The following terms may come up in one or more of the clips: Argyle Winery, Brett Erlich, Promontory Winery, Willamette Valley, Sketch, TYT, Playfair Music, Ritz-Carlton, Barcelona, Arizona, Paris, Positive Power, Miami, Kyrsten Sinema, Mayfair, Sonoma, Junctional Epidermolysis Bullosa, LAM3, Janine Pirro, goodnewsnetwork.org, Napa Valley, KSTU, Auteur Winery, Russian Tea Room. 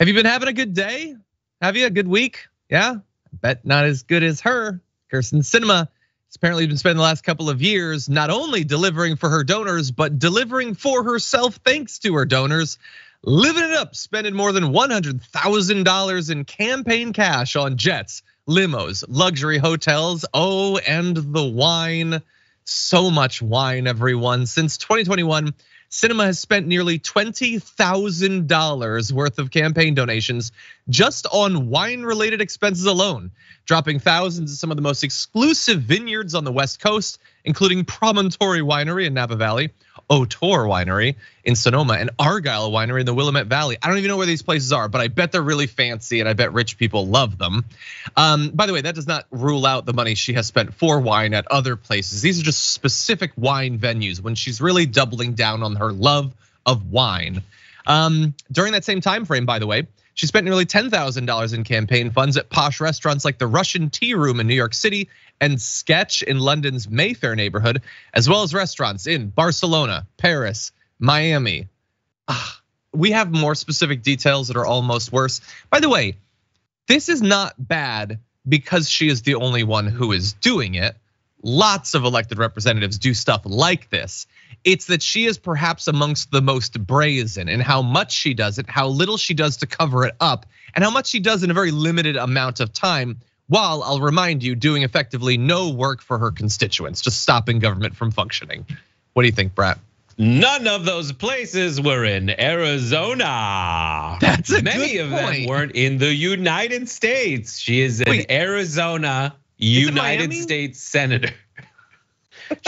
Have you been having a good day? Have you a good week? Yeah, I bet not as good as her. Kyrsten Sinema has apparently been spending the last couple of years not only delivering for her donors, but delivering for herself thanks to her donors. Living it up, spending more than $100,000 in campaign cash on jets, limos, luxury hotels, oh, and the wine. So much wine, everyone. Since 2021, Sinema has spent nearly $20,000 worth of campaign donations just on wine-related expenses alone, dropping thousands at some of the most exclusive vineyards on the West Coast, including Promontory Winery in Napa Valley, Auteur Winery in Sonoma, and Argyle Winery in the Willamette Valley. I don't even know where these places are, but I bet they're really fancy and I bet rich people love them. By the way, that does not rule out the money she has spent for wine at other places. These are just specific wine venues when she's really doubling down on her love of wine. During that same time frame, by the way, she spent nearly $10,000 in campaign funds at posh restaurants like the Russian Tea Room in New York City and Sketch in London's Mayfair neighborhood, as well as restaurants in Barcelona, Paris, Miami. We have more specific details that are almost worse. By the way, this is not bad because she is the only one who is doing it. Lots of elected representatives do stuff like this. It's that she is perhaps amongst the most brazen in how much she does it, how little she does to cover it up, and how much she does in a very limited amount of time, while, I'll remind you, doing effectively no work for her constituents, just stopping government from functioning. What do you think, Brett? None of those places were in Arizona. That's a many good of point. Them weren't in the United States. She is an Arizona United States Senator.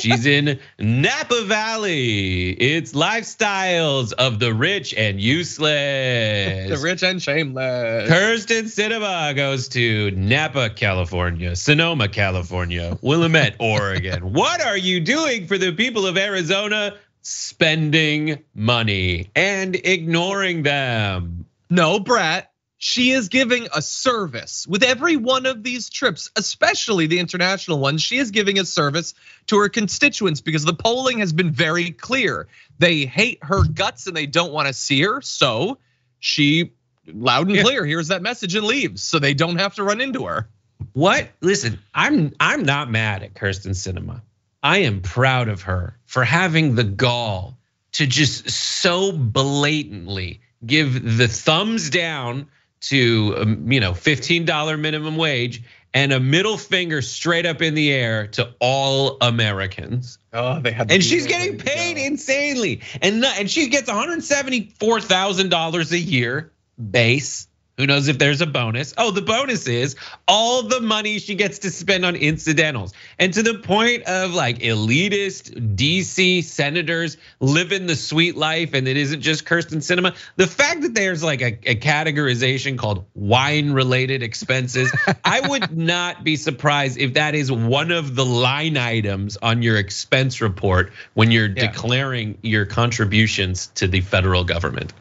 She's in Napa Valley. It's lifestyles of the rich and useless. The rich and shameless. Kyrsten Sinema goes to Napa, California, Sonoma, California, Willamette, Oregon. What are you doing for the people of Arizona? Spending money and ignoring them. No, Brett. She is giving a service with every one of these trips, especially the international ones. She is giving a service to her constituents because the polling has been very clear. They hate her guts and they don't want to see her. So she, loud and clear, hears that message and leaves so they don't have to run into her. What? Listen, I'm not mad at Kyrsten Sinema. I am proud of her for having the gall to just so blatantly give the thumbs down to $15 minimum wage and a middle finger straight up in the air to all Americans. Oh, they had. And she's getting paid insanely, and she gets $174,000 a year base. Who knows if there's a bonus? Oh, the bonus is all the money she gets to spend on incidentals. And to the point of like elitist DC senators living the sweet life, and it isn't just Kyrsten Sinema. The fact that there's like a categorization called wine-related expenses, I would not be surprised if that is one of the line items on your expense report when you're declaring your contributions to the federal government.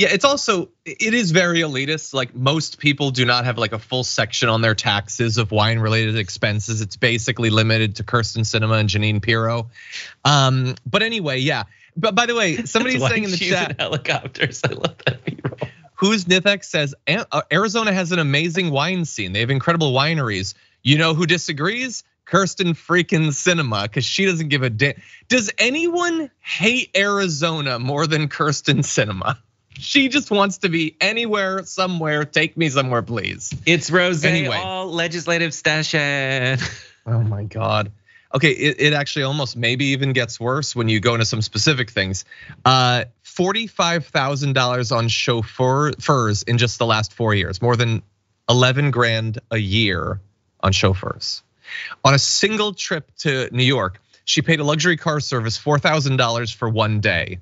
Yeah, it is very elitist. Like most people do not have like a full section on their taxes of wine related expenses. It's basically limited to Kyrsten Sinema and Janine Pirro. But anyway, yeah. But by the way, somebody's saying in the chat, helicopters. I love that B-roll. Who's Nithek says Arizona has an amazing wine scene. They have incredible wineries. You know who disagrees? Kyrsten freaking Sinema, because she doesn't give a damn. Does anyone hate Arizona more than Kyrsten Sinema? She just wants to be anywhere, somewhere. Take me somewhere, please. It's Rose anyway. All legislative session. Oh my God. Okay, it actually almost maybe even gets worse when you go into some specific things. $45,000 on chauffeurs in just the last 4 years, more than 11 grand a year on chauffeurs. On a single trip to New York, she paid a luxury car service $4,000 for one day.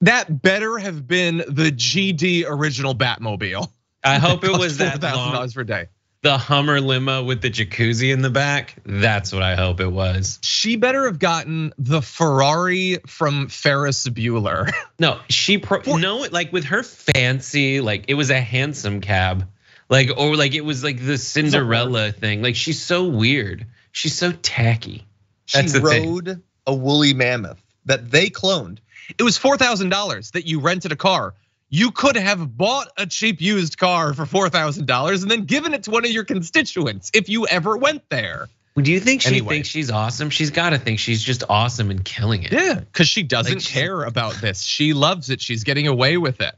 That better have been the GD original Batmobile. I hope it was that $4,000 per day. The Hummer limo with the jacuzzi in the back. That's what I hope it was. She better have gotten the Ferrari from Ferris Bueller. No, like with her fancy, like it was a hansom cab. Like, or like it was like the Cinderella thing. Like she's so weird. She's so tacky. She rode a woolly mammoth that they cloned. It was $4,000 that you rented a car. you could have bought a cheap used car for $4,000 and then given it to one of your constituents if you ever went there. Do you think she thinks she's awesome? She's got to think she's just awesome and killing it. Yeah, because she doesn't care about this. She loves it. She's getting away with it.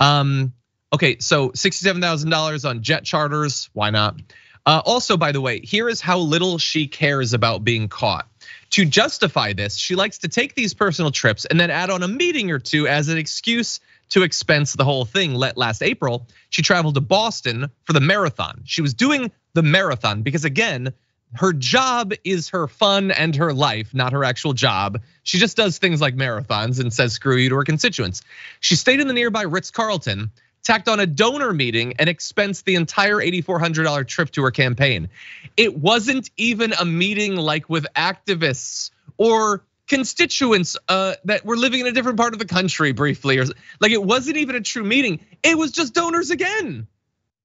Okay, so $67,000 on jet charters. Why not? Also, by the way, here is how little she cares about being caught. To justify this, she likes to take these personal trips and then add on a meeting or two as an excuse to expense the whole thing. Last April, she traveled to Boston for the marathon. She was doing the marathon because, again, her job is her fun and her life, not her actual job. She just does things like marathons and says screw you to her constituents. She stayed in the nearby Ritz-Carlton, tacked on a donor meeting and expensed the entire $8,400 trip to her campaign. It wasn't even a meeting like with activists or constituents that were living in a different part of the country briefly. Like it wasn't even a true meeting. It was just donors again.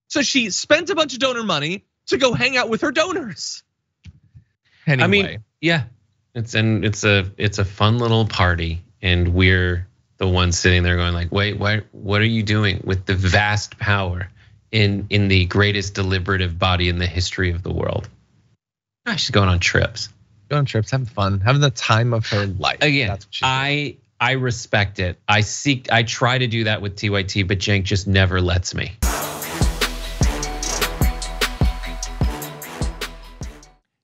So she spent a bunch of donor money to go hang out with her donors. Anyway. I mean, yeah, it's a fun little party and we're the ones sitting there going like, wait, what are you doing with the vast power in the greatest deliberative body in the history of the world? Gosh, she's going on trips. Having fun, having the time of her life. Again, that's what she does. I respect it. I try to do that with TYT, but Jenk just never lets me.